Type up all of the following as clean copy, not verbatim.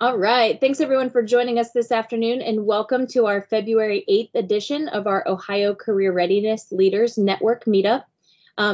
All right. Thanks, everyone, for joining us this afternoon, and welcome to our February 8th edition of our Ohio Career Readiness Leaders Network Meetup.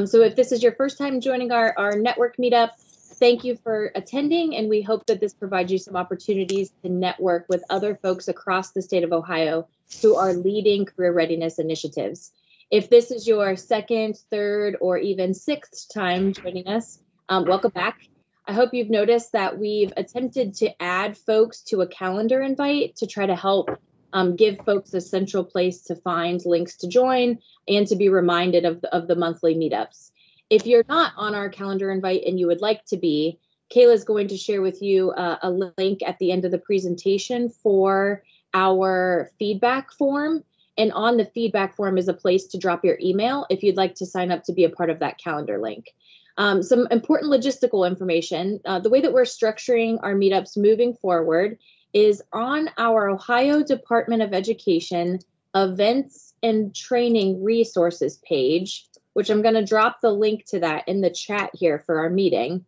So if this is your first time joining our network meetup, thank you for attending, and we hope that this provides you some opportunities to network with other folks across the state of Ohio who are leading career readiness initiatives. If this is your second, third, or even sixth time joining us, welcome back. I hope you've noticed that we've attempted to add folks to a calendar invite to try to help give folks a central place to find links to join and to be reminded of the monthly meetups. If you're not on our calendar invite and you would like to be, Kayla is going to share with you a link at the end of the presentation for our feedback form. And on the feedback form is a place to drop your email if you'd like to sign up to be a part of that calendar link. Some important logistical information. The way that we're structuring our meetups moving forward is on our Ohio Department of Education events and training resources page, which I'm going to drop the link to that in the chat here for our meeting.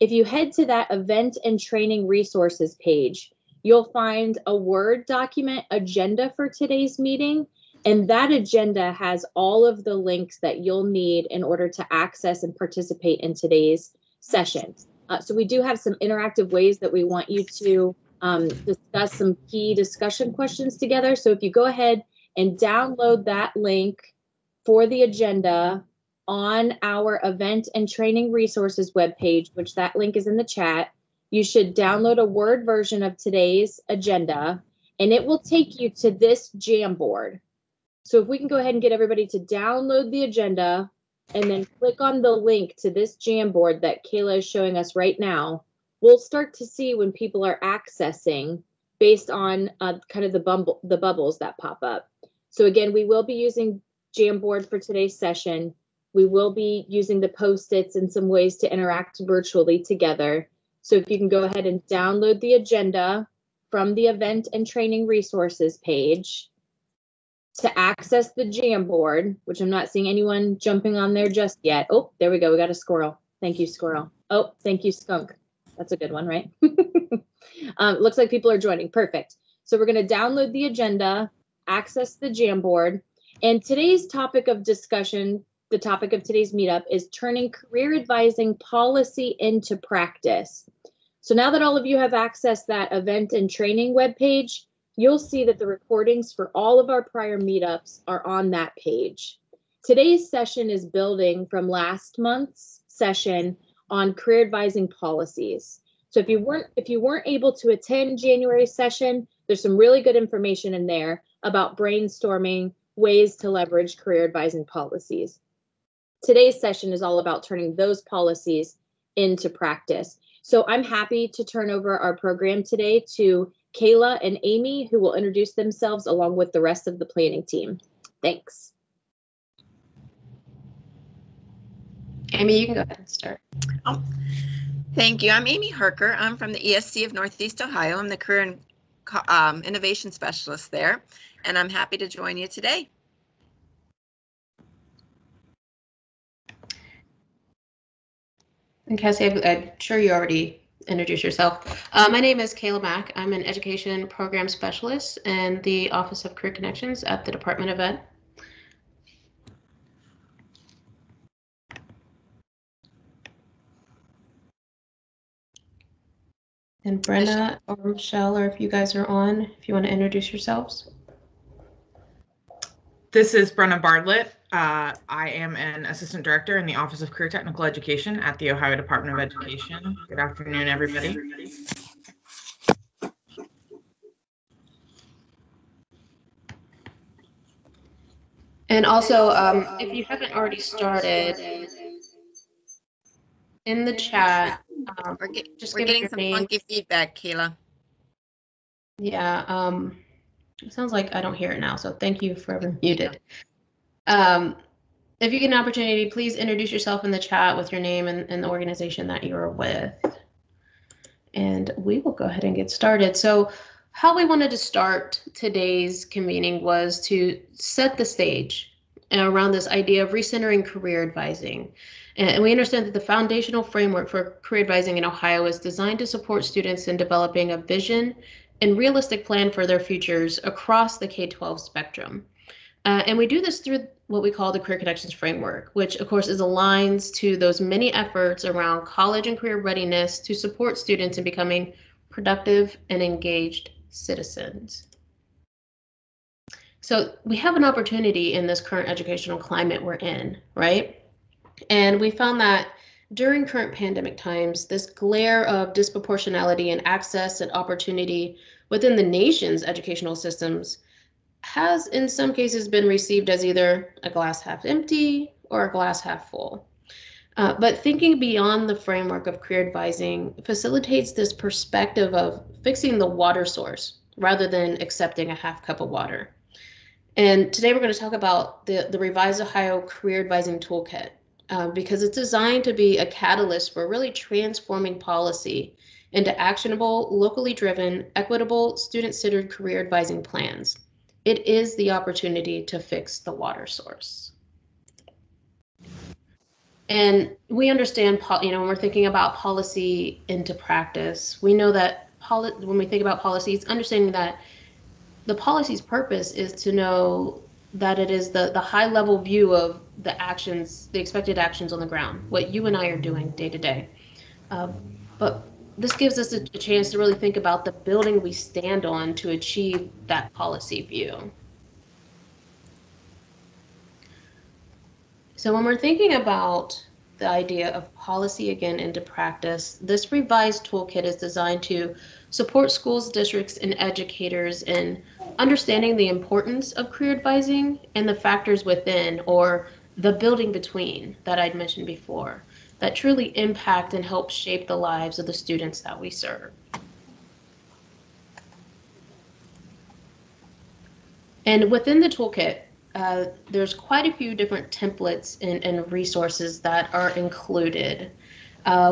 If you head to that event and training resources page, you'll find a Word document agenda for today's meeting. And that agenda has all of the links that you'll need in order to access and participate in today's session. So we do have some interactive ways that we want you to discuss some key discussion questions together. So if you go ahead and download that link for the agenda on our event and training resources webpage, which that link is in the chat, you should download a Word version of today's agenda, and it will take you to this Jamboard. So if we can go ahead and get everybody to download the agenda and then click on the link to this Jamboard that Kayla is showing us right now, we'll start to see when people are accessing based on kind of the bubbles that pop up. So again, we will be using Jamboard for today's session. We will be using the post-its and some ways to interact virtually together. So if you can go ahead and download the agenda from the event and training resources page. To access the Jamboard, which I'm not seeing anyone jumping on there just yet. Oh, there we go. We got a squirrel. Thank you, squirrel. Oh, thank you, skunk. That's a good one, right? Looks like people are joining. Perfect. So we're going to download the agenda, access the Jamboard, and today's topic of discussion, the topic of today's meetup is turning career advising policy into practice. So now that all of you have accessed that event and training webpage, you'll see that the recordings for all of our prior meetups are on that page. Today's session is building from last month's session on career advising policies. So if you weren't able to attend January's session, there's some really good information in there about brainstorming ways to leverage career advising policies. Today's session is all about turning those policies into practice. So I'm happy to turn over our program today to Kayla and Amy, who will introduce themselves along with the rest of the planning team. Thanks. Amy, you can go ahead and start. Oh, thank you. I'm Amy Harker. I'm from the ESC of Northeast Ohio. I'm the Career and Innovation Specialist there, and I'm happy to join you today. And Cassie, I'm sure you already introduce yourself. My name is Kayla Mack. I'm an Education Program Specialist in the Office of Career Connections at the Department of Ed. And Brenna or Michelle, or if you guys are on, if you want to introduce yourselves. This is Brenna Bartlett. I am an assistant director in the Office of Career Technical Education at the Ohio Department of Education. Good afternoon, everybody. And also, if you haven't already started, in the chat, we're getting some funky feedback, Kayla. Yeah. It sounds like I don't hear it now, so thank you for everyone muted. If you get an opportunity, please introduce yourself in the chat with your name and the organization that you're with. And we will go ahead and get started. So how we wanted to start today's convening was to set the stage around this idea of recentering career advising. And we understand that the foundational framework for career advising in Ohio is designed to support students in developing a vision and realistic plan for their futures across the K-12 spectrum. And we do this through what we call the Career Connections Framework, which of course is aligns to those many efforts around college and career readiness to support students in becoming productive and engaged citizens. So we have an opportunity in this current educational climate we're in, right? And we found that during current pandemic times, this glare of disproportionality in access and opportunity within the nation's educational systems has in some cases been received as either a glass half empty or a glass half full. But thinking beyond the framework of career advising facilitates this perspective of fixing the water source rather than accepting a half cup of water. And today we're going to talk about the revised Ohio Career Advising Toolkit because it's designed to be a catalyst for really transforming policy into actionable, locally driven, equitable, student-centered career advising plans. It is the opportunity to fix the water source. And we understand, you know, when we're thinking about policy into practice, we know that when we think about policies, understanding that the policy's purpose is to know that it is the high level view of the actions, the expected actions on the ground, what you and I are doing day to day. But this gives us a chance to really think about the building we stand on to achieve that policy view. So when we're thinking about the idea of policy again into practice, this revised toolkit is designed to support schools, districts, and educators in understanding the importance of career advising and the factors within or the building between that I'd mentioned before that truly impact and help shape the lives of the students that we serve. And within the toolkit, there's quite a few different templates and resources that are included.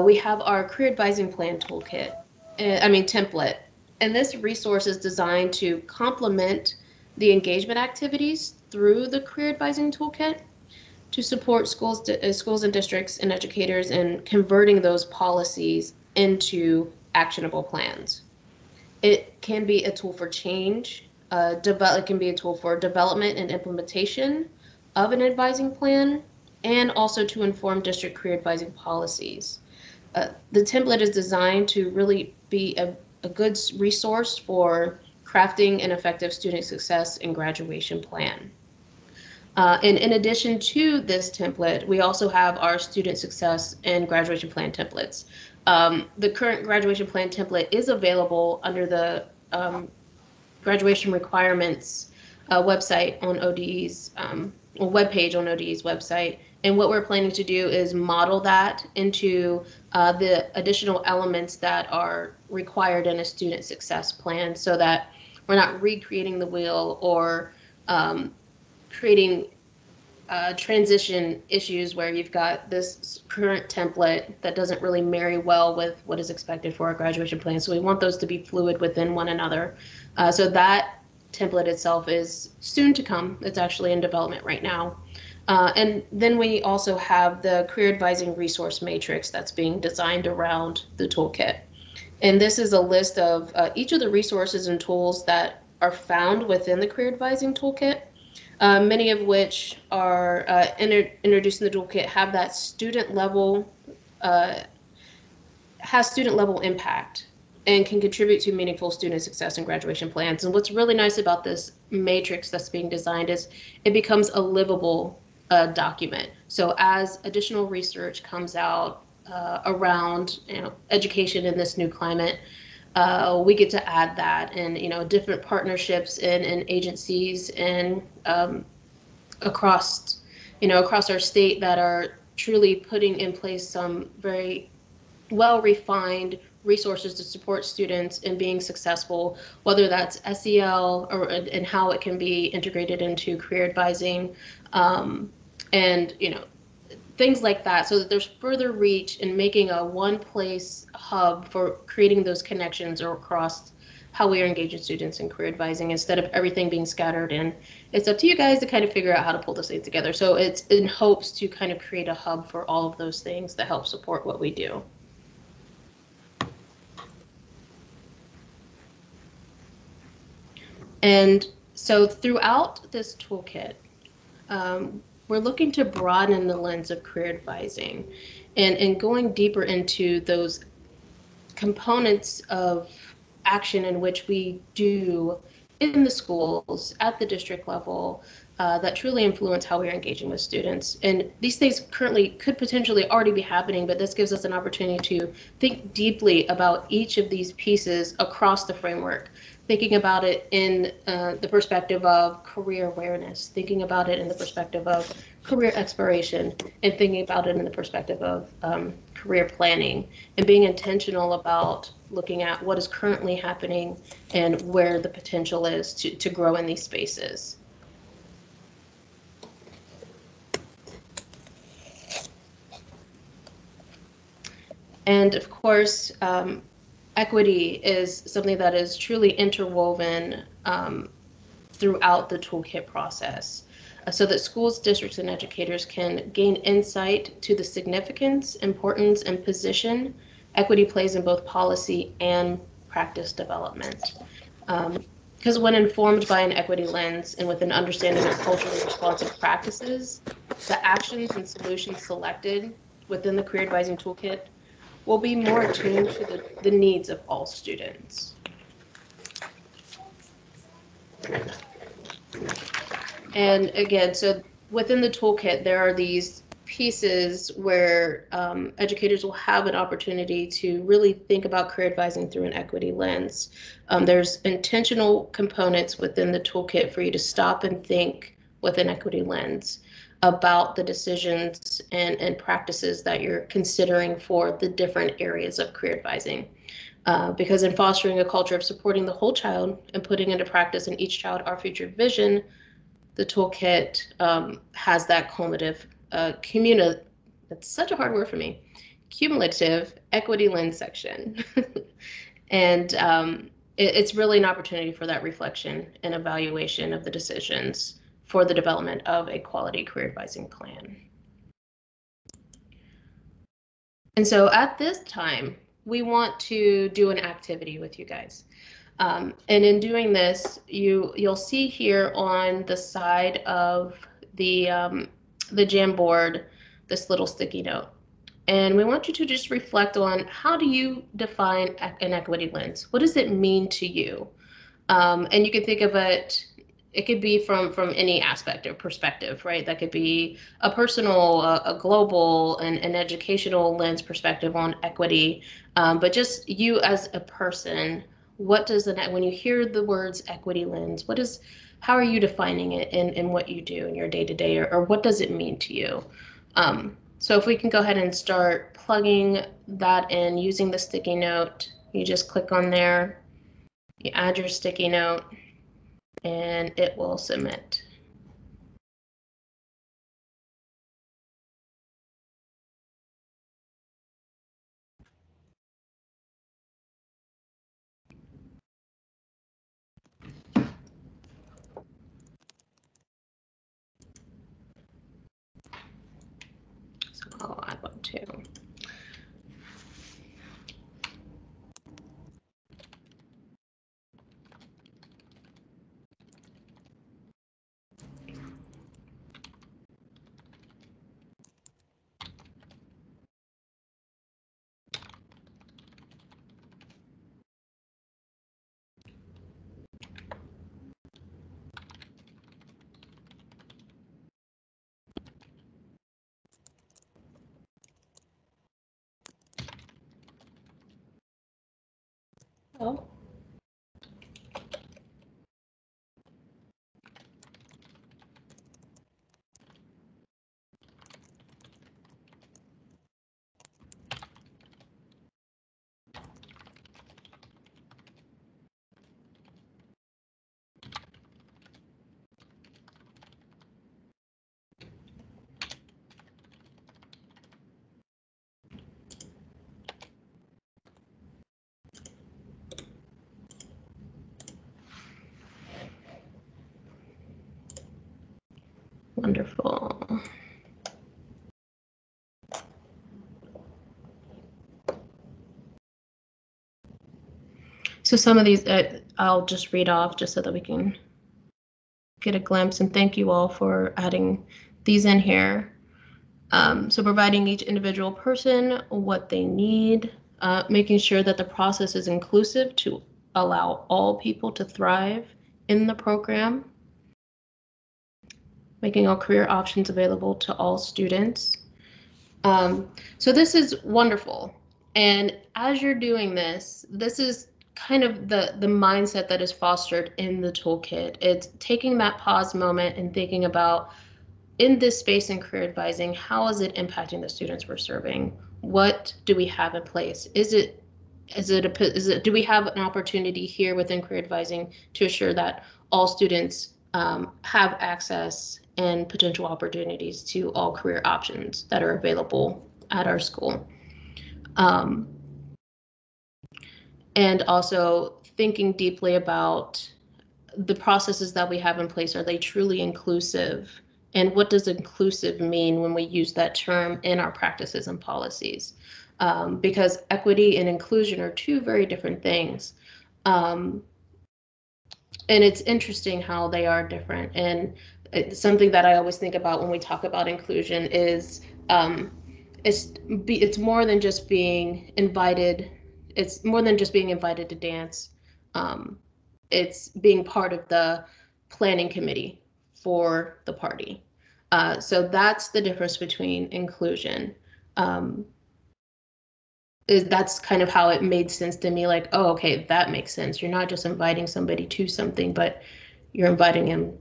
We have our Career Advising Plan Toolkit, template, and this resource is designed to complement the engagement activities through the Career Advising Toolkit to support schools and districts and educators in converting those policies into actionable plans. It can be a tool for change. It can be a tool for development and implementation of an advising plan, and also to inform district career advising policies. The template is designed to really be a good resource for crafting an effective student success and graduation plan. And in addition to this template, we also have our student success and graduation plan templates. The current graduation plan template is available under the graduation requirements website on ODE's webpage on ODE's website. And what we're planning to do is model that into the additional elements that are required in a student success plan so that we're not recreating the wheel or creating transition issues where you've got this current template that doesn't really marry well with what is expected for our graduation plan. So we want those to be fluid within one another. So that template itself is soon to come. It's actually in development right now. And then we also have the Career Advising Resource Matrix that's being designed around the toolkit. And this is a list of each of the resources and tools that are found within the Career Advising Toolkit. Many of which are introduced in the toolkit have that student level impact and can contribute to meaningful student success and graduation plans. And what's really nice about this matrix that's being designed is it becomes a livable document. So as additional research comes out around education in this new climate, we get to add that, and different partnerships and agencies and across our state that are truly putting in place some very well refined resources to support students in being successful, whether that's SEL or and how it can be integrated into career advising, and things like that, so that there's further reach in making a one-place hub for creating those connections or across how we are engaging students in career advising instead of everything being scattered. And it's up to you guys to kind of figure out how to pull this thing together. So it's in hopes to kind of create a hub for all of those things that help support what we do. And so throughout this toolkit, we're looking to broaden the lens of career advising and going deeper into those components of action in which we do in the schools at the district level that truly influence how we are engaging with students. And these things currently could potentially already be happening, but this gives us an opportunity to think deeply about each of these pieces across the framework, thinking about it in the perspective of career awareness, thinking about it in the perspective of career exploration, and thinking about it in the perspective of career planning, and being intentional about looking at what is currently happening and where the potential is to grow in these spaces. And of course, equity is something that is truly interwoven throughout the toolkit process so that schools, districts, and educators can gain insight to the significance, importance, and position equity plays in both policy and practice development. Because when informed by an equity lens and with an understanding of culturally responsive practices, the actions and solutions selected within the Career Advising Toolkit will be more attuned to the needs of all students. And again, so within the toolkit, there are these pieces where educators will have an opportunity to really think about career advising through an equity lens. There's intentional components within the toolkit for you to stop and think with an equity lens about the decisions and practices that you're considering for the different areas of career advising. Because in fostering a culture of supporting the whole child and putting into practice in each child our future vision, the toolkit has that cumulative, that's such a hard word for me, cumulative equity lens section. And it's really an opportunity for that reflection and evaluation of the decisions for the development of a quality career advising plan. And so at this time, we want to do an activity with you guys. And in doing this, you'll see here on the side of the Jamboard, this little sticky note. And we want you to just reflect on, how do you define an equity lens? What does it mean to you? And you can think of it, it could be from any aspect or perspective, right? That could be a personal, a global, and an educational lens perspective on equity. But just you as a person, what does when you hear the words equity lens, how are you defining it in what you do in your day-to-day, or what does it mean to you? So if we can go ahead and start plugging that in using the sticky note, you just click on there, you add your sticky note, and it will submit. So I'll add one too. Wonderful. So some of these I'll just read off just so that we can get a glimpse, and thank you all for adding these in here. So providing each individual person what they need, making sure that the process is inclusive to allow all people to thrive in the program, making all career options available to all students. So this is wonderful. And as you're doing this, this is kind of the mindset that is fostered in the toolkit. It's taking that pause moment and thinking about, in this space in career advising, how is it impacting the students we're serving? What do we have in place? Do we have an opportunity here within career advising to assure that all students have access and potential opportunities to all career options that are available at our school? And also thinking deeply about the processes that we have in place. Are they truly inclusive? And what does inclusive mean when we use that term in our practices and policies? Because equity and inclusion are two very different things. And it's interesting how they are different. And it's something that I always think about when we talk about inclusion is it's more than just being invited. It's more than just being invited to dance. It's being part of the planning committee for the party. So that's the difference between inclusion. That's kind of how it made sense to me, like, oh, okay, that makes sense. You're not just inviting somebody to something, but you're inviting him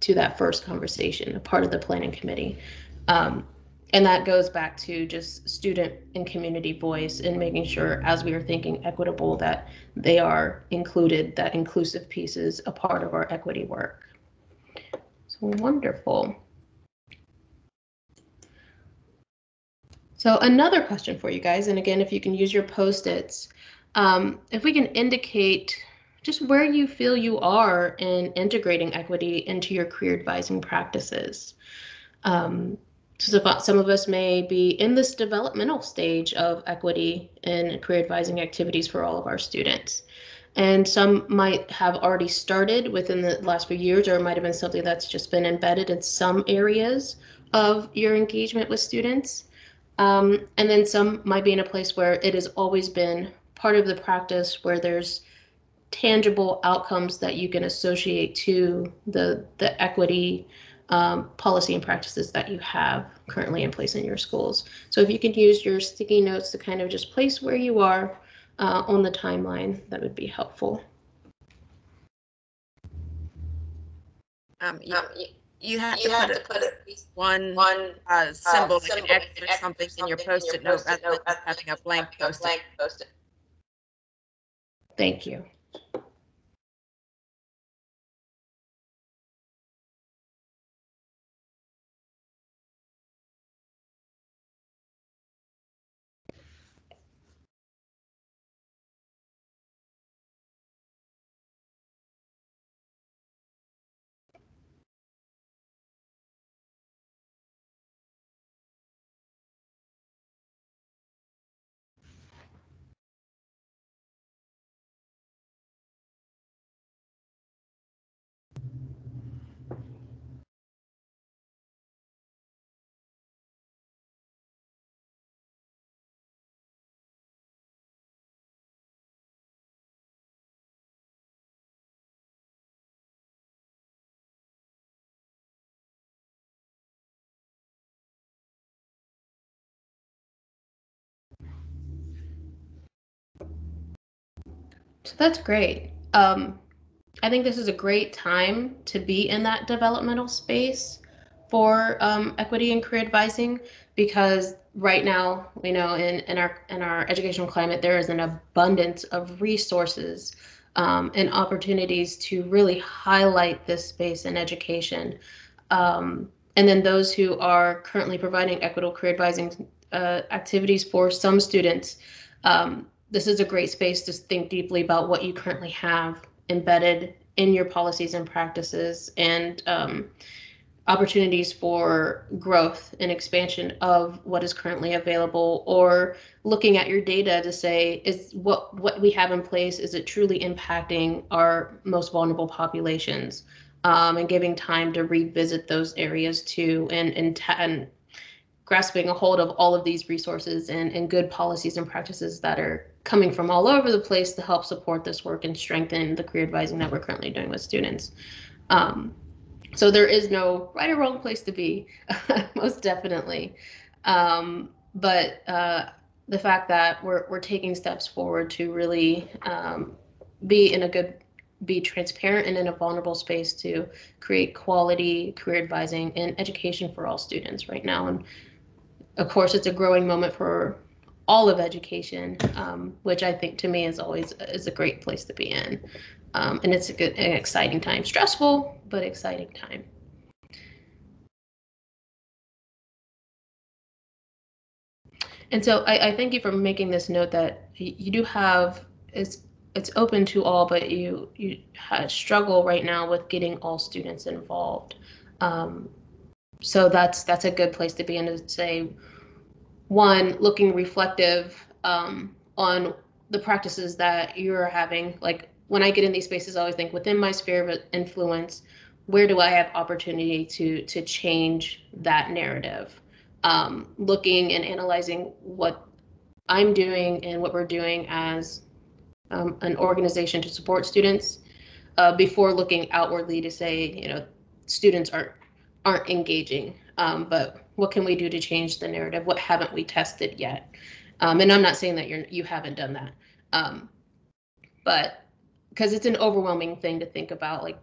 to that first conversation, a part of the planning committee. And that goes back to just student and community voice and making sure, as we are thinking equitable, that they are included, that inclusive piece is a part of our equity work. So wonderful. So another question for you guys, and again, if you can use your Post-its, if we can indicate just where you feel you are in integrating equity into your career advising practices. So some of us may be in this developmental stage of equity in career advising activities for all of our students. And some might have already started within the last few years, or it might have been something that's just been embedded in some areas of your engagement with students. And then some might be in a place where it has always been part of the practice, where there's tangible outcomes that you can associate to the equity policy and practices that you have currently in place in your schools. So if you could use your sticky notes to kind of just place where you are on the timeline, that would be helpful. You have to put at least one symbol, like an X or something, in your Post-it note rather than having a blank Post-it. Thank you. So that's great. I think this is a great time to be in that developmental space for equity and career advising, because right now, you know, in our educational climate, there is an abundance of resources and opportunities to really highlight this space in education. And then those who are currently providing equitable career advising activities for some students, this is a great space to think deeply about what you currently have embedded in your policies and practices, and opportunities for growth and expansion of what is currently available, or looking at your data to say, is what we have in place, is it truly impacting our most vulnerable populations, and giving time to revisit those areas too, and grasping a hold of all of these resources and good policies and practices that are coming from all over the place to help support this work and strengthen the career advising that we're currently doing with students. So there is no right or wrong place to be, most definitely. But the fact that we're taking steps forward to really be transparent and in a vulnerable space to create quality career advising and education for all students right now. And of course, it's a growing moment for all of education, which I think to me is a great place to be in. And it's an exciting time, stressful, but exciting time. And so I thank you for making this note that you do have, it's open to all, but you struggle right now with getting all students involved. So that's a good place to be in, to say, one, looking reflective on the practices that you're having. Like when I get in these spaces, I always think within my sphere of influence, where do I have opportunity to change that narrative? Looking and analyzing what I'm doing and what we're doing as an organization to support students, before looking outwardly to say, you know, students aren't engaging, but what can we do to change the narrative? What haven't we tested yet? And I'm not saying that you haven't done that, but because it's an overwhelming thing to think about, like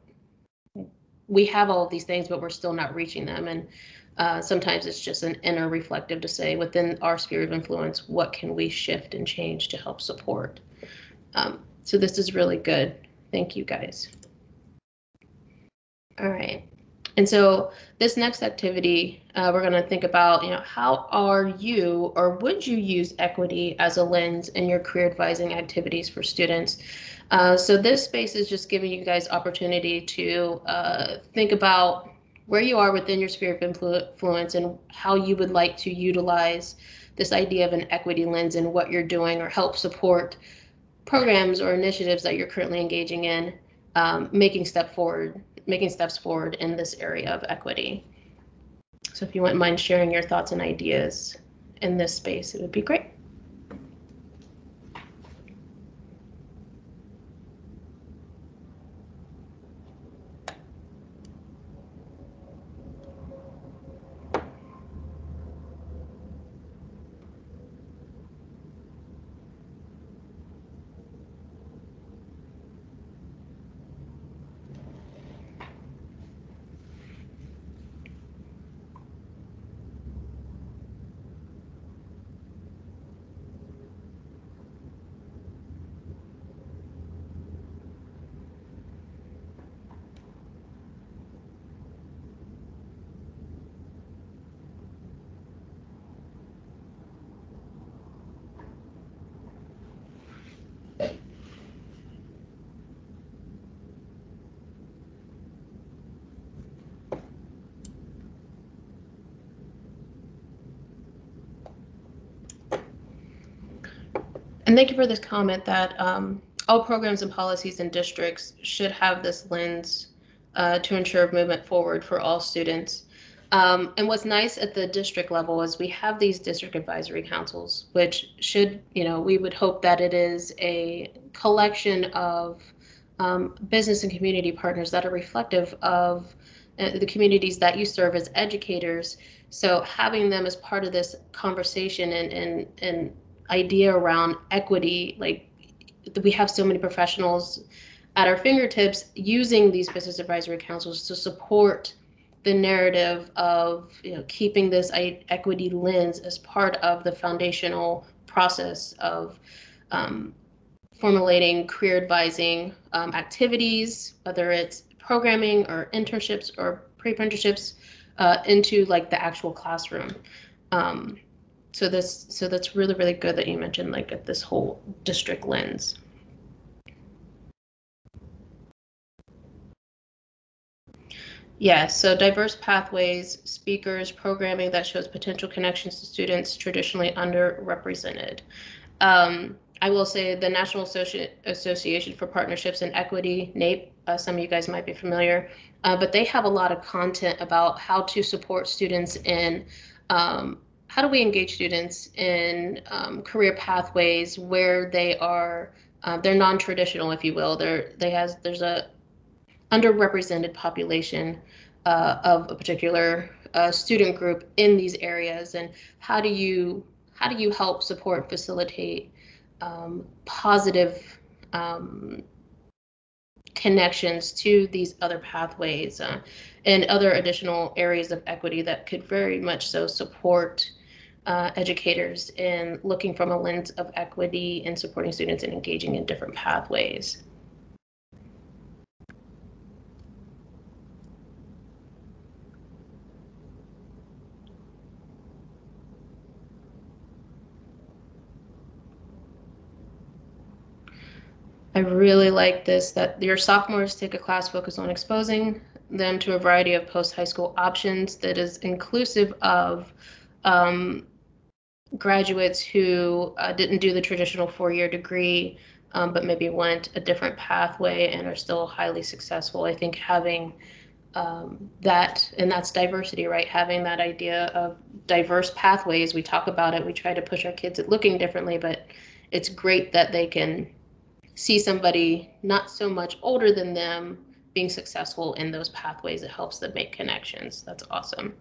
we have all of these things, but we're still not reaching them. And sometimes it's just an inner reflective to say within our sphere of influence, what can we shift and change to help support? So this is really good. Thank you guys. All right. And so this next activity, we're going to think about, you know, how are you, or would you use equity as a lens in your career advising activities for students? So this space is just giving you guys opportunity to think about where you are within your sphere of influence and how you would like to utilize this idea of an equity lens in what you're doing, or help support programs or initiatives that you're currently engaging in, making steps forward in this area of equity. So if you wouldn't mind sharing your thoughts and ideas in this space, it would be great. And thank you for this comment that all programs and policies and districts should have this lens to ensure movement forward for all students. And what's nice at the district level is we have these district advisory councils, which should, you know, we would hope that it is a collection of business and community partners that are reflective of the communities that you serve as educators. So having them as part of this conversation and idea around equity, like we have so many professionals at our fingertips using these business advisory councils to support the narrative of, you know, keeping this equity lens as part of the foundational process of formulating career advising activities, whether it's programming or internships or pre-apprenticeships, into like the actual classroom. So that's really, really good that you mentioned like at this whole district lens. Yeah, so diverse pathways, speakers, programming that shows potential connections to students traditionally underrepresented. I will say the National Association for Partnerships and Equity, NAEP, some of you guys might be familiar, but they have a lot of content about how to support students in how do we engage students in career pathways where they are, they're non-traditional, if you will. There's a underrepresented population of a particular student group in these areas, and how do you help support, facilitate positive connections to these other pathways and other additional areas of equity that could very much so support educators in looking from a lens of equity and supporting students in engaging in different pathways. I really like this, that your sophomores take a class focused on exposing them to a variety of post-high school options that is inclusive of graduates who didn't do the traditional four-year degree, but maybe went a different pathway and are still highly successful. I think having that, and that's diversity, right? Having that idea of diverse pathways, we talk about it, we try to push our kids at looking differently, but it's great that they can see somebody not so much older than them being successful in those pathways. It helps them make connections. That's awesome.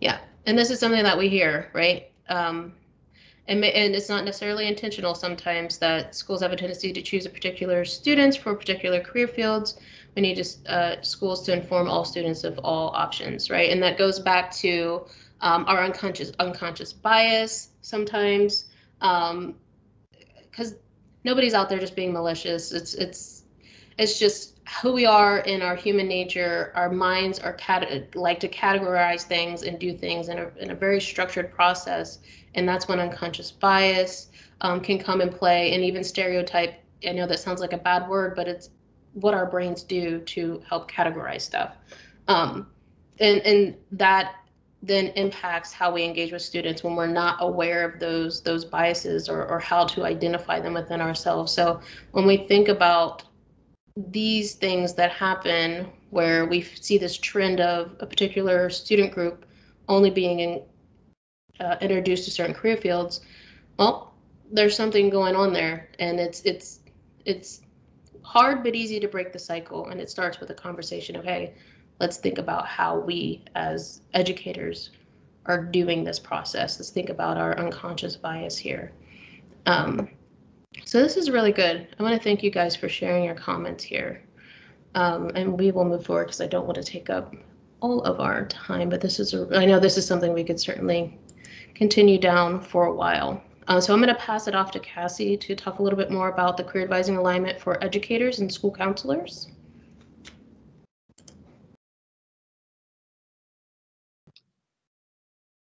Yeah, and this is something that we hear, right? And it's not necessarily intentional sometimes that schools have a tendency to choose a particular students for particular career fields. We need schools to inform all students of all options, right? And that goes back to our unconscious bias sometimes, because nobody's out there just being malicious. It's just who we are in our human nature. Our minds are like to categorize things and do things in a very structured process. And that's when unconscious bias can come in play, and even stereotype. I know that sounds like a bad word, but it's what our brains do to help categorize stuff. And that then impacts how we engage with students when we're not aware of those biases or how to identify them within ourselves. So when we think about these things that happen where we see this trend of a particular student group only being introduced to certain career fields, well, there's something going on there, and it's hard but easy to break the cycle, and it starts with a conversation of, hey, let's think about how we as educators are doing this process. Let's think about our unconscious bias here. So this is really good. I want to thank you guys for sharing your comments here, and we will move forward because I don't want to take up all of our time, but this is I know this is something we could certainly continue down for a while. So I'm going to pass it off to Cassie to talk a little bit more about the career advising alignment for educators and school counselors.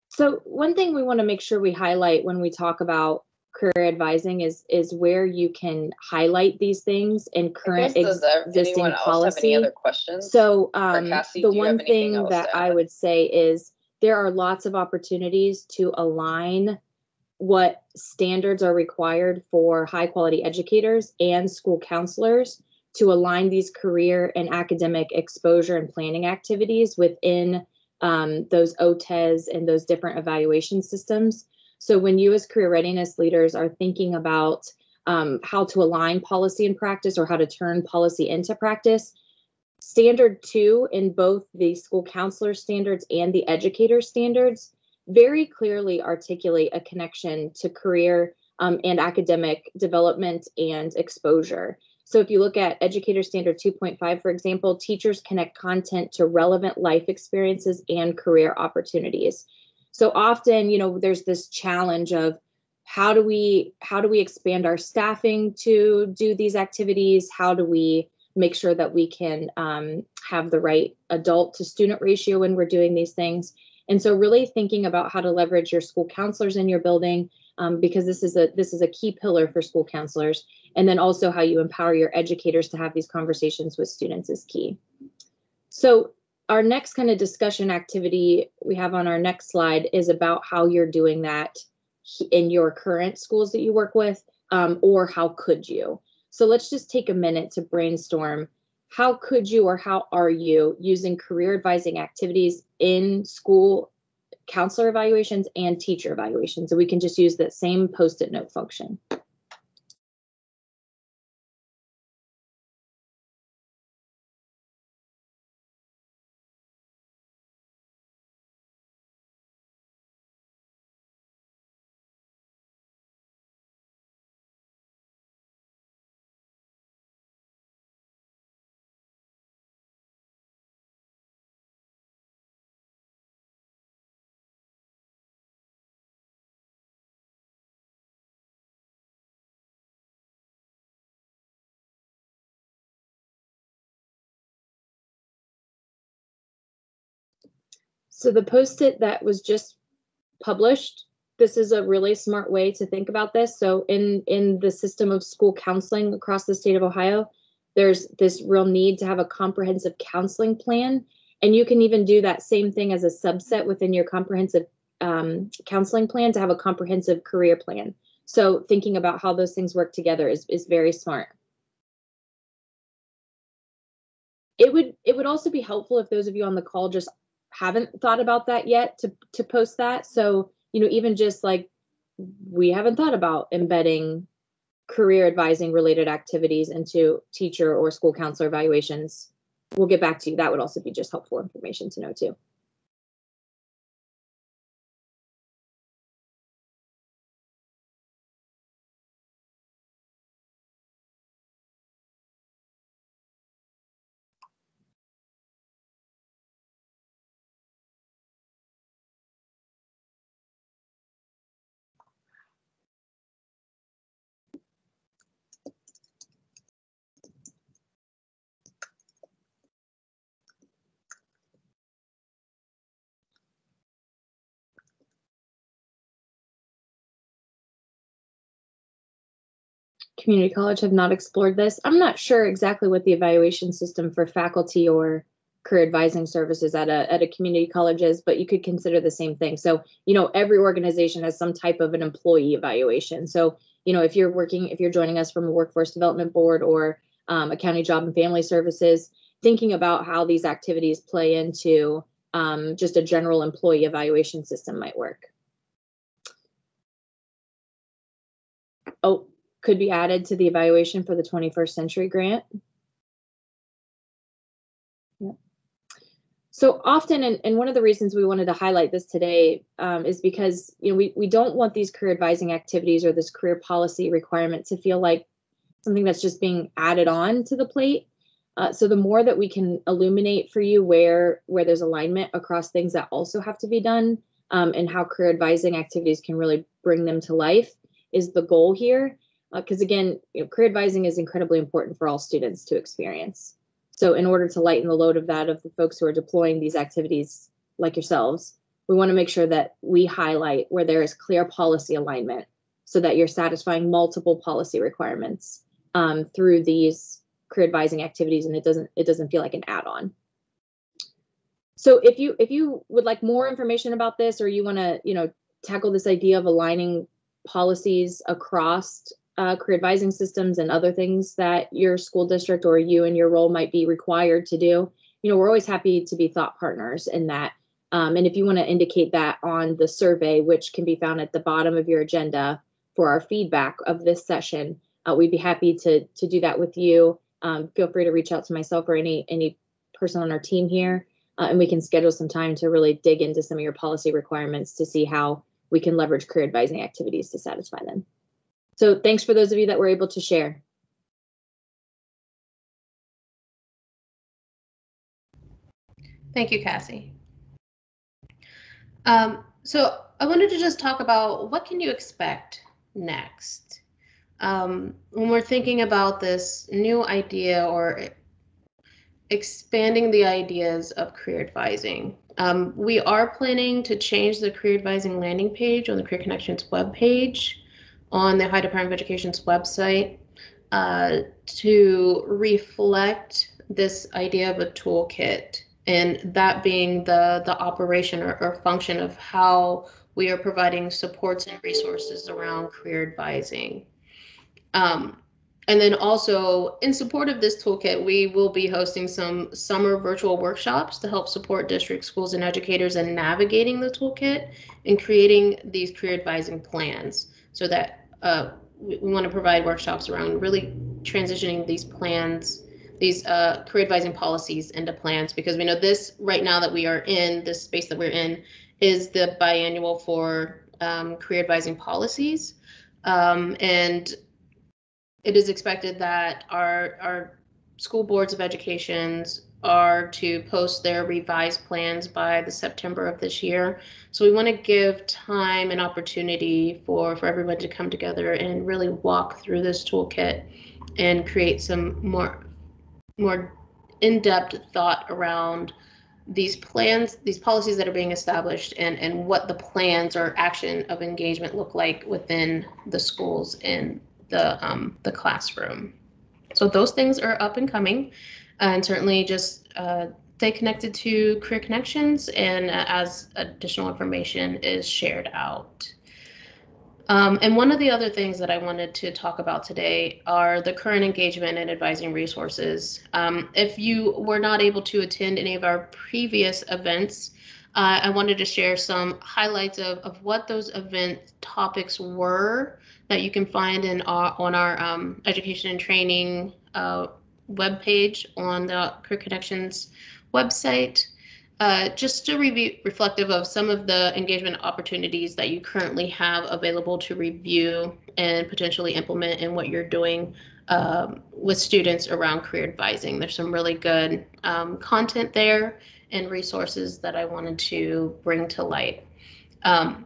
So one thing we want to make sure we highlight when we talk about career advising is where you can highlight these things in current existing policy. Any other questions? So Cassie, the one thing that I would say is there are lots of opportunities to align what standards are required for high quality educators and school counselors to align these career and academic exposure and planning activities within those OTES and those different evaluation systems. So when you as career readiness leaders are thinking about how to align policy and practice, or how to turn policy into practice, standard 2 in both the school counselor standards and the educator standards very clearly articulate a connection to career and academic development and exposure. So if you look at educator standard 2.5, for example, teachers connect content to relevant life experiences and career opportunities. So often, you know, there's this challenge of how do we expand our staffing to do these activities? How do we make sure that we can have the right adult to student ratio when we're doing these things. And so really thinking about how to leverage your school counselors in your building, because this is a key pillar for school counselors. And then also how you empower your educators to have these conversations with students is key. So our next kind of discussion activity we have on our next slide is about how you're doing that in your current schools that you work with, or how could you? So let's just take a minute to brainstorm. How could you, or how are you using career advising activities in school counselor evaluations and teacher evaluations? So we can just use that same post-it note function. So the post-it that was just published, this is a really smart way to think about this. So in the system of school counseling across the state of Ohio, there's this real need to have a comprehensive counseling plan. And you can even do that same thing as a subset within your comprehensive counseling plan to have a comprehensive career plan. So thinking about how those things work together is very smart. It would also be helpful if those of you on the call just haven't thought about that yet to post that. So, you know, even just like, we haven't thought about embedding career advising related activities into teacher or school counselor evaluations. We'll get back to you. That would also be just helpful information to know too. Community college have not explored this. I'm not sure exactly what the evaluation system for faculty or career advising services at a community college is, but you could consider the same thing. So, you know, every organization has some type of an employee evaluation. So, you know, if you're joining us from a workforce development board or a county job and family services, thinking about how these activities play into just a general employee evaluation system might work. Oh. Could be added to the evaluation for the 21st Century Grant. Yeah. So often, and one of the reasons we wanted to highlight this today is because, you know, we don't want these career advising activities or this career policy requirement to feel like something that's just being added on to the plate. So the more that we can illuminate for you where there's alignment across things that also have to be done and how career advising activities can really bring them to life is the goal here. Because again, you know, career advising is incredibly important for all students to experience. So in order to lighten the load of that of the folks who are deploying these activities like yourselves, we want to make sure that we highlight where there is clear policy alignment so that you're satisfying multiple policy requirements through these career advising activities, and it doesn't feel like an add-on. So if you would like more information about this, or you want to, you know, tackle this idea of aligning policies across career advising systems and other things that your school district or you and your role might be required to do, you know, we're always happy to be thought partners in that. And if you want to indicate that on the survey, which can be found at the bottom of your agenda for our feedback of this session, we'd be happy to do that with you. Feel free to reach out to myself or any person on our team here, and we can schedule some time to really dig into some of your policy requirements to see how we can leverage career advising activities to satisfy them. So thanks for those of you that were able to share. Thank you, Cassie. So I wanted to just talk about what can you expect next? When we're thinking about this new idea or expanding the ideas of career advising. We are planning to change the career advising landing page on the Career Connections webpage on the Ohio Department of Education's website to reflect this idea of a toolkit, and that being the operation or function of how we are providing supports and resources around career advising. And then also in support of this toolkit, we will be hosting some summer virtual workshops to help support districts, schools, and educators in navigating the toolkit and creating these career advising plans, so that we want to provide workshops around really transitioning these plans, these career advising policies into plans, because we know this right now that we are in, this space that we're in, is the biannual for career advising policies. And it is expected that our school boards of educations are to post their revised plans by the September of this year. So we want to give time and opportunity for everyone to come together and really walk through this toolkit and create some more in-depth thought around these plans, these policies that are being established, and what the plans or action of engagement look like within the schools and the classroom. So those things are up and coming, and certainly just stay connected to Career Connections, and as additional information is shared out. And one of the other things that I wanted to talk about today are the current engagement and advising resources. If you were not able to attend any of our previous events, I wanted to share some highlights of what those event topics were that you can find in our, on our education and training webpage on the Career Connections website, just to review, reflective of some of the engagement opportunities that you currently have available to review and potentially implement in what you're doing with students around career advising. There's some really good content there and resources that I wanted to bring to light. And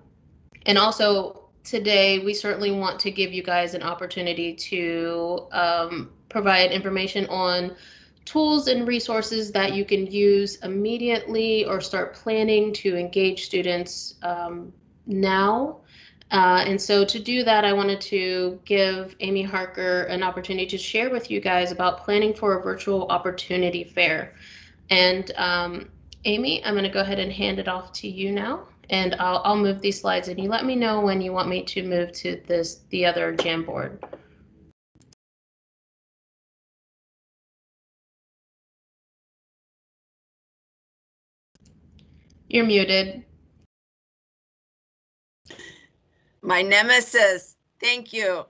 also today, we certainly want to give you guys an opportunity to provide information on tools and resources that you can use immediately or start planning to engage students now. And so to do that, I wanted to give Amy Harker an opportunity to share with you guys about planning for a virtual opportunity fair. And Amy, I'm going to go ahead and hand it off to you now, and I'll move these slides, and you let me know when you want me to move to this, the other Jamboard. You're muted. My nemesis. Thank you.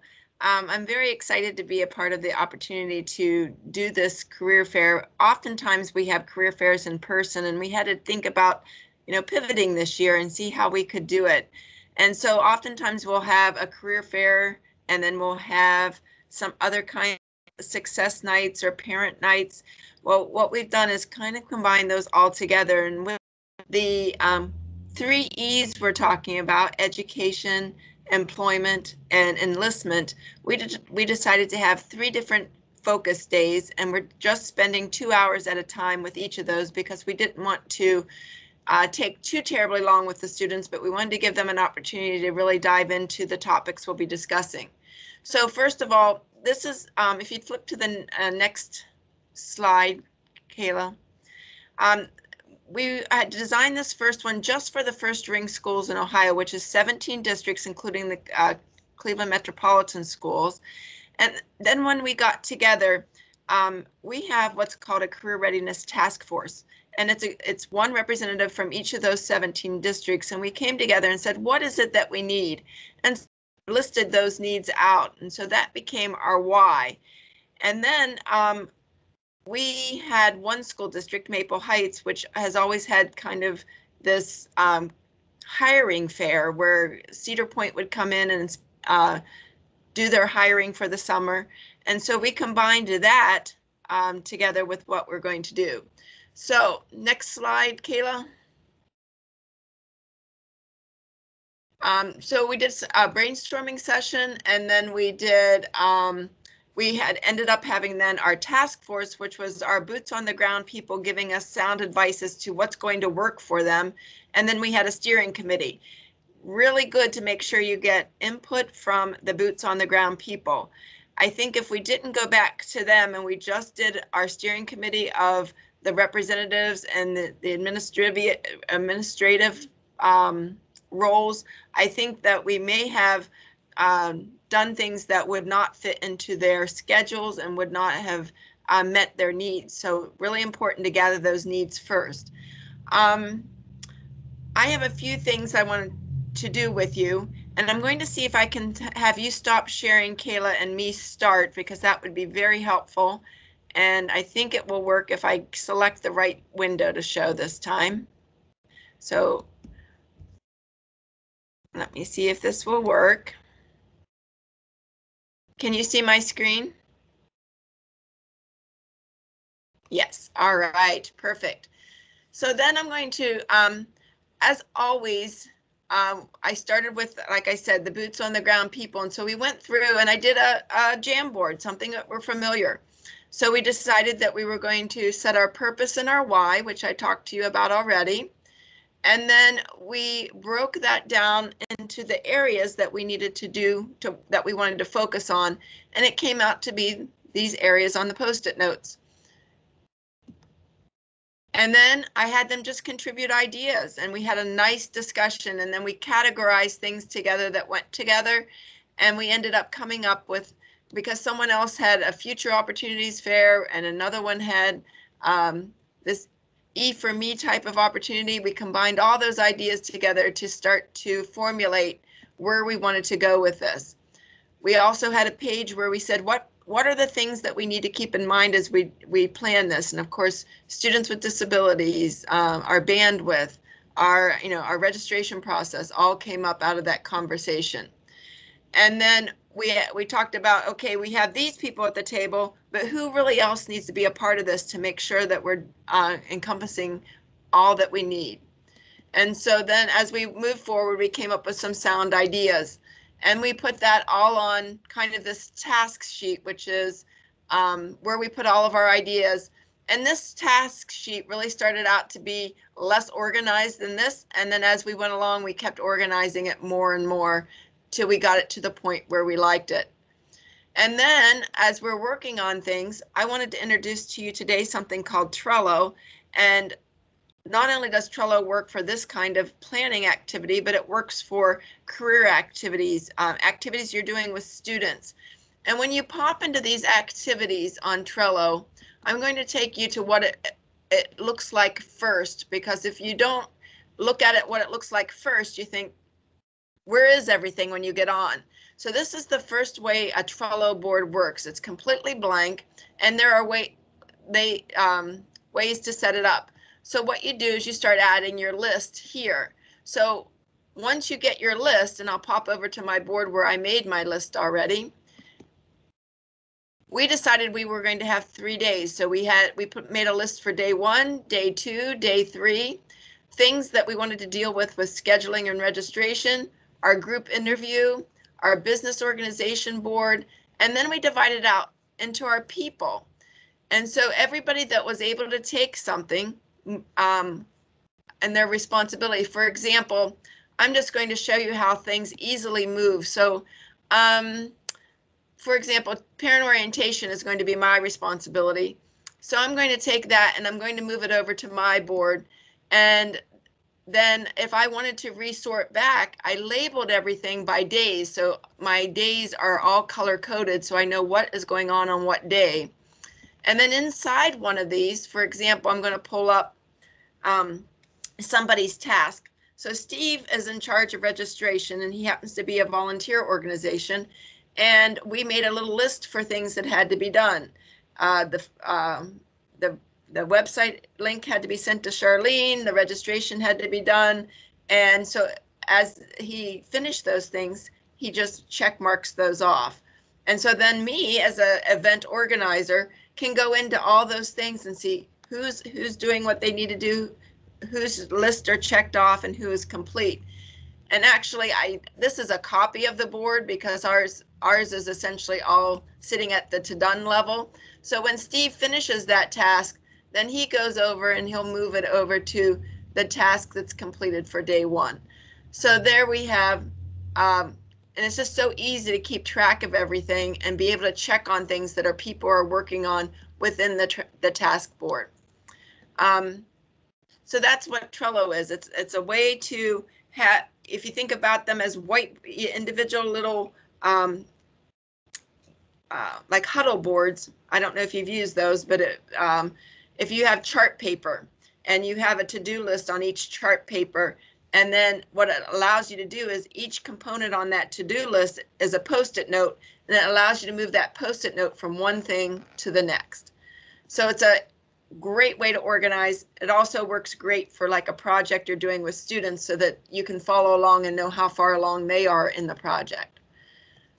I'm very excited to be a part of the opportunity to do this career fair. Oftentimes we have career fairs in person, and we had to think about, you know, pivoting this year and see how we could do it. And so oftentimes we'll have a career fair, and then we'll have some other kind of success nights or parent nights. Well, what we've done is kind of combine those all together, and with the three E's we're talking about, education, employment, and enlistment, we decided to have three different focus days, and we're just spending 2 hours at a time with each of those, because we didn't want to take too terribly long with the students, but we wanted to give them an opportunity to really dive into the topics we'll be discussing. So first of all, this is, if you flip to the next slide, Kayla, we had designed this first one just for the first ring schools in Ohio, which is 17 districts, including the Cleveland metropolitan schools. And then when we got together, we have what's called a career readiness task force. And it's one representative from each of those 17 districts. And we came together and said, what is it that we need? And listed those needs out. And so that became our why. And then we had one school district, Maple Heights, which has always had kind of this hiring fair where Cedar Point would come in and do their hiring for the summer. And so we combined that together with what we're going to do. So next slide, Kayla. So we did a brainstorming session, and then we did We had ended up having then our task force, which was our boots on the ground people giving us sound advice as to what's going to work for them. And then we had a steering committee. Really good to make sure you get input from the boots on the ground people. I think if we didn't go back to them and we just did our steering committee of the representatives and the administrative roles, I think that we may have done things that would not fit into their schedules and would not have met their needs. So really important to gather those needs first. I have a few things I wanted to do with you, and I'm going to see if I can have you stop sharing, Kayla, and me start, because that would be very helpful. And I think it will work if I select the right window to show this time. So let me see if this will work. Can you see my screen? Yes, all right, perfect. So then I'm going to, as always, I started with, like I said, the boots on the ground people. And so we went through and I did a Jamboard, something that we're familiar. So we decided that we were going to set our purpose and our why, which I talked to you about already. And then we broke that down into the areas that we needed to do, that we wanted to focus on. And it came out to be these areas on the Post-it notes. And then I had them just contribute ideas, and we had a nice discussion, and then we categorized things together that went together, and we ended up coming up with, because someone else had a future opportunities fair and another one had this E for me type of opportunity. We combined all those ideas together to start to formulate where we wanted to go with this. We also had a page where we said, what are the things that we need to keep in mind as we plan this? And of course, students with disabilities, our bandwidth, our registration process all came up out of that conversation. And then we talked about, okay, we have these people at the table, but who really else needs to be a part of this to make sure that we're encompassing all that we need. And so then as we moved forward, we came up with some sound ideas, and we put that all on kind of this task sheet, which is where we put all of our ideas. And this task sheet really started out to be less organized than this. And then as we went along, we kept organizing it more and more, till we got it to the point where we liked it. And then as we're working on things, I wanted to introduce to you today something called Trello. And not only does Trello work for this kind of planning activity, but it works for career activities, activities you're doing with students. And when you pop into these activities on Trello, I'm going to take you to what it looks like first, because if you don't look at it, what it looks like first, you think, where is everything when you get on? So this is the first way a Trello board works. It's completely blank, and there are ways to set it up. So what you do is you start adding your list here. So once you get your list, and I'll pop over to my board where I made my list already. We decided we were going to have 3 days. So we made a list for day 1, day 2, day 3, things that we wanted to deal with scheduling and registration, our group interview, our business organization board, and then we divided out into our people. And so everybody that was able to take something and their responsibility. For example, I'm just going to show you how things easily move. So, for example, parent orientation is going to be my responsibility. So I'm going to take that and I'm going to move it over to my board. And then if I wanted to resort back, I labeled everything by days. So my days are all color coded, so I know what is going on what day. And then inside one of these, for example, I'm going to pull up somebody's task. So Steve is in charge of registration, and he happens to be a volunteer organization. And we made a little list for things that had to be done. The website link had to be sent to Charlene, the registration had to be done, and so as he finished those things, he just check marks those off. And so then me as an event organizer can go into all those things and see who's doing what they need to do, whose lists are checked off and who is complete. And actually, this is a copy of the board because ours is essentially all sitting at the to-done level. So when Steve finishes that task, then he goes over and he'll move it over to the task that's completed for day one. So there we have, and it's just so easy to keep track of everything and be able to check on things that people are working on within the task board. So that's what Trello is. It's a way to have, if you think about them as white individual little like huddle boards. I don't know if you've used those, but if you have chart paper and you have a to-do list on each chart paper, and then what it allows you to do is each component on that to-do list is a post-it note, and it allows you to move that post-it note from one thing to the next. So it's a great way to organize. It also works great for like a project you're doing with students so that you can follow along and know how far along they are in the project.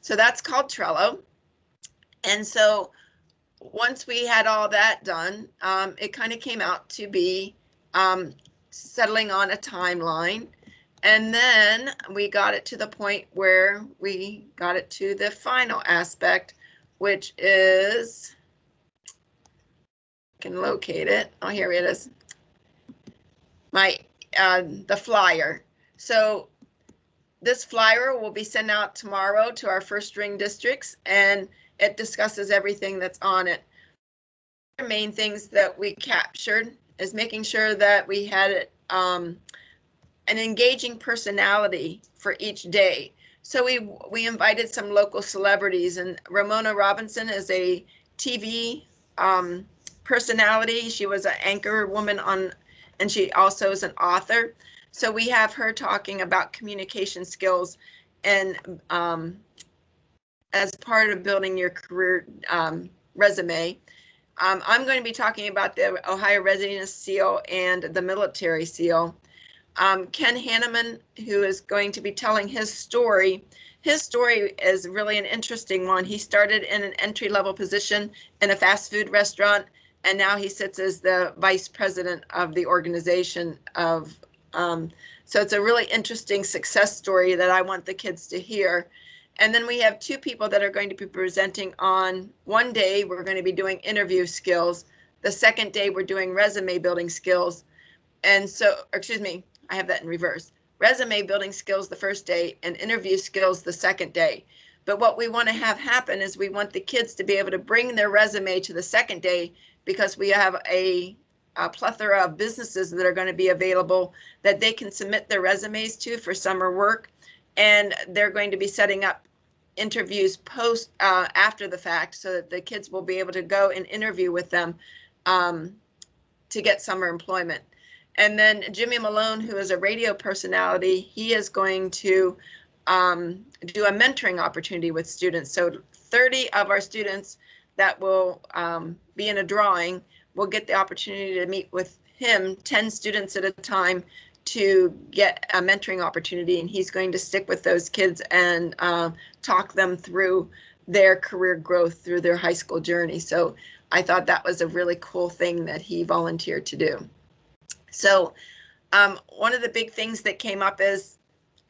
So that's called Trello. And so once we had all that done, it kind of came out to be settling on a timeline. And then we got it to the point where we got it to the final aspect, which is, can locate it. Oh, here it is. The flyer. So this flyer will be sent out tomorrow to our first ring districts, and it discusses everything that's on it. The main things that we captured is making sure that we had an engaging personality for each day. So we invited some local celebrities, and Ramona Robinson is a TV personality. She was an anchor woman on, and she also is an author. So we have her talking about communication skills and as part of building your career resume. I'm going to be talking about the Ohio Readiness Seal and the Military Seal. Ken Hanneman, who is going to be telling his story. His story is really an interesting one. He started in an entry-level position in a fast food restaurant, and now he sits as the vice president of the organization of, so it's a really interesting success story that I want the kids to hear. And then we have two people that are going to be presenting on one day. We're going to be doing interview skills. The second day we're doing resume building skills. And so, excuse me, I have that in reverse. Resume building skills the first day and interview skills the second day. But what we want to have happen is we want the kids to be able to bring their resume to the second day, because we have a plethora of businesses that are going to be available that they can submit their resumes to for summer work. And they're going to be setting up interviews post after the fact, so that the kids will be able to go and interview with them to get summer employment. And then Jimmy Malone, who is a radio personality, he is going to do a mentoring opportunity with students. So 30 of our students that will be in a drawing will get the opportunity to meet with him, 10 students at a time, to get a mentoring opportunity, and he's going to stick with those kids and talk them through their career growth through their high school journey. So I thought that was a really cool thing that he volunteered to do. So one of the big things that came up is,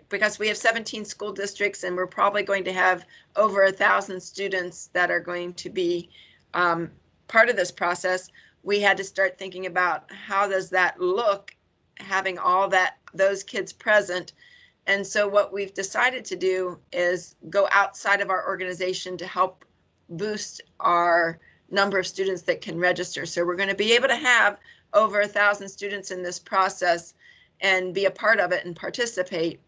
because we have 17 school districts and we're probably going to have over 1,000 students that are going to be part of this process, we had to start thinking about how does that look having all those kids present. And so what we've decided to do is go outside of our organization to help boost our number of students that can register. So we're going to be able to have over 1,000 students in this process and be a part of it and participate,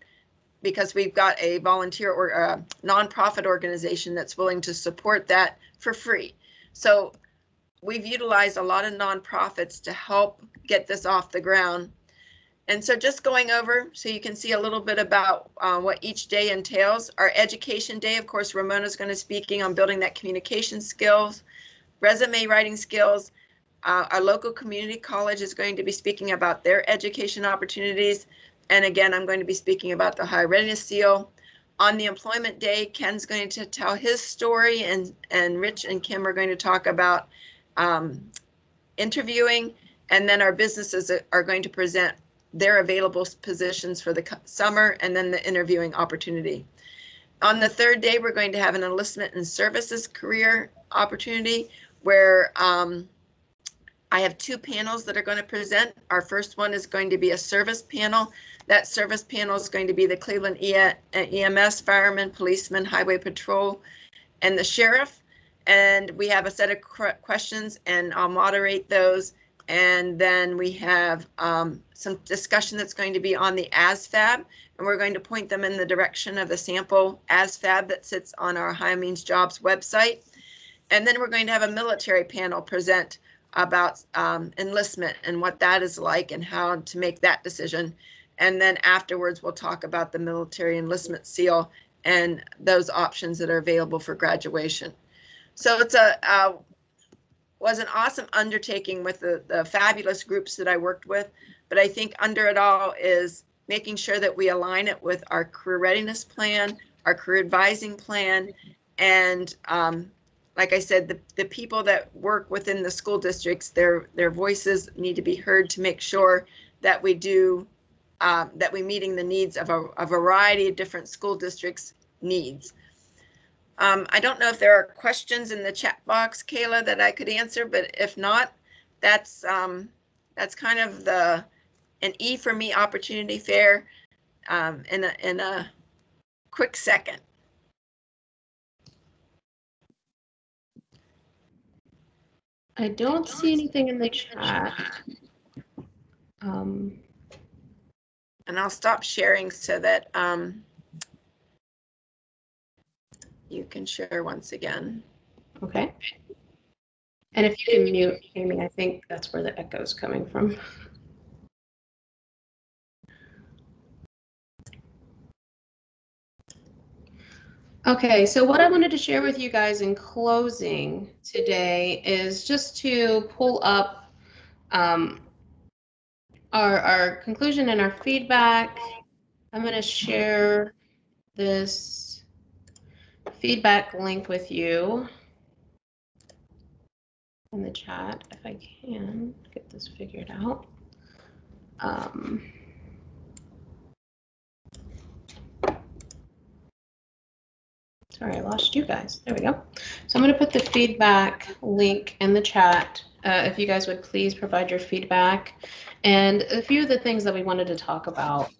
because we've got a volunteer or a nonprofit organization that's willing to support that for free. So we've utilized a lot of nonprofits to help get this off the ground. And so just going over so you can see a little bit about what each day entails. Our education day, of course, Ramona's going to be speaking on building that communication skills, resume writing skills. Our local community college is going to be speaking about their education opportunities. And again, I'm going to be speaking about the Ohio Readiness Seal. On the employment day, Ken's going to tell his story, and Rich and Kim are going to talk about interviewing. And then our businesses are going to present their available positions for the summer and then the interviewing opportunity. On the third day, we're going to have an enlistment and services career opportunity where I have two panels that are going to present. Our first one is going to be a service panel. That service panel is going to be the Cleveland EMS, firemen, policemen, highway patrol, and the sheriff. And we have a set of questions, and I'll moderate those. And then we have some discussion that's going to be on the ASVAB, and we're going to point them in the direction of the sample ASVAB that sits on our Ohio Means Jobs website. And then we're going to have a military panel present about enlistment and what that is like and how to make that decision. And then afterwards, we'll talk about the military enlistment seal and those options that are available for graduation. So it's was an awesome undertaking with the fabulous groups that I worked with, but I think under it all is making sure that we align it with our career readiness plan, our career advising plan, and like I said, the people that work within the school districts, their voices need to be heard to make sure that we do that we're meeting the needs of a variety of different school districts' needs. I don't know if there are questions in the chat box, Kayla, that I could answer, but if not, that's kind of an E for me opportunity fair in a quick second. I don't see anything in the chat. And I'll stop sharing so that you can share once again. Okay. And if you can mute, Amy, I think that's where the echo is coming from. Okay, so what I wanted to share with you guys in closing today is just to pull up our conclusion and our feedback. I'm going to share this feedback link with you in the chat if I can get this figured out. Sorry, I lost you guys. There we go. So I'm going to put the feedback link in the chat. If you guys would please provide your feedback and a few of the things that we wanted to talk about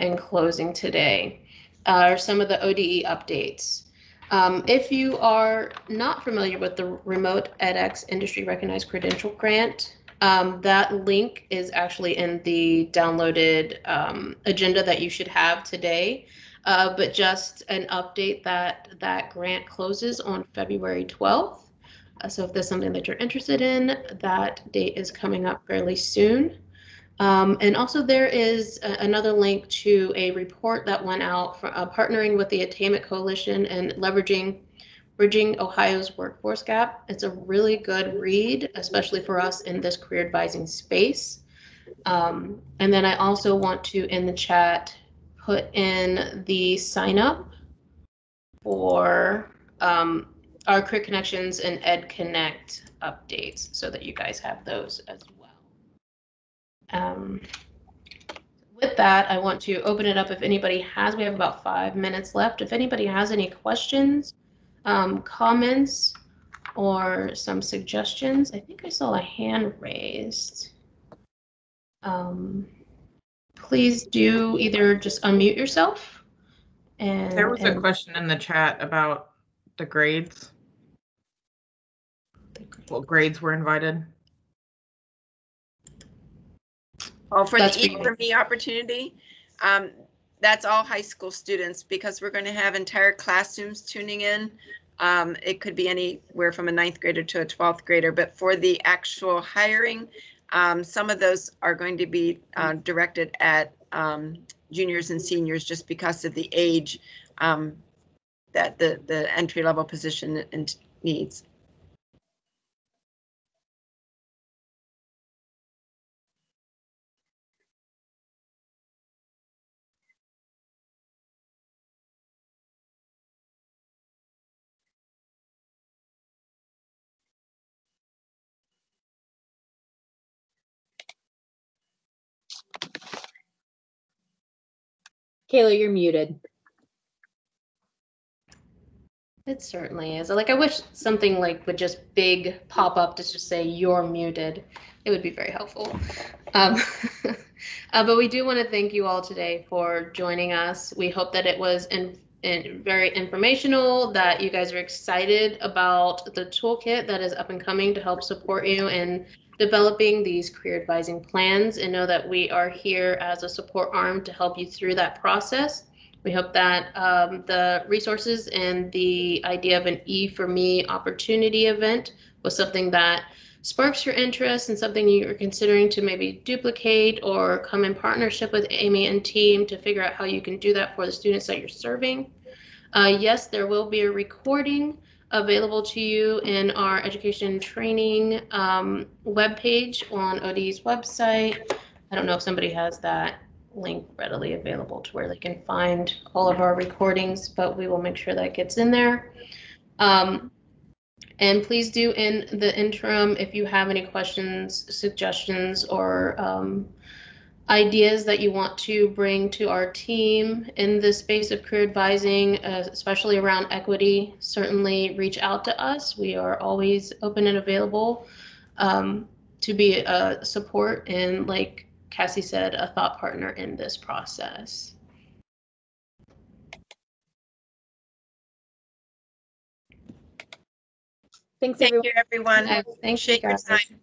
in closing today are some of the ODE updates. If you are not familiar with the Remote edX Industry Recognized Credential Grant, that link is actually in the downloaded agenda that you should have today. But just an update that that grant closes on February 12th. So if there's something that you're interested in, that date is coming up fairly soon. And also there is another link to a report that went out for partnering with the Attainment Coalition and bridging Ohio's workforce gap. It's a really good read, especially for us in this career advising space. And then I also want to, in the chat, put in the sign up for our Career Connections and EdConnect updates so that you guys have those as well. With that, I want to open it up if anybody has. We have about 5 minutes left. If anybody has any questions, comments, or some suggestions, I think I saw a hand raised. Please do either just unmute yourself. And there was a question in the chat about the grades. What grades were invited? Oh, for the E for Me opportunity, that's all high school students because we're going to have entire classrooms tuning in. It could be anywhere from a 9th grader to a 12th grader, but for the actual hiring, some of those are going to be directed at juniors and seniors just because of the age that the entry level position needs. Kayla, you're muted. It certainly is. Like, I wish something like would just big pop up to just say you're muted. It would be very helpful. But we do want to thank you all today for joining us. We hope that it was very informational, that you guys are excited about the toolkit that is up and coming to help support you in developing these career advising plans, and know that we are here as a support arm to help you through that process. We hope that the resources and the idea of an E for Me opportunity event was something that sparks your interest and something you're considering to maybe duplicate or come in partnership with Amy and team to figure out how you can do that for the students that you're serving. Yes, there will be a recording available to you in our education and training webpage on ODE's website. I don't know if somebody has that link readily available to where they can find all of our recordings, but we will make sure that gets in there. And please do, in the interim, if you have any questions, suggestions, or ideas that you want to bring to our team in the space of career advising, especially around equity, certainly reach out to us. We are always open and available to be a support and, like Cassie said, a thought partner in this process. Thanks, everyone. Thank you, everyone. Thanks for your time.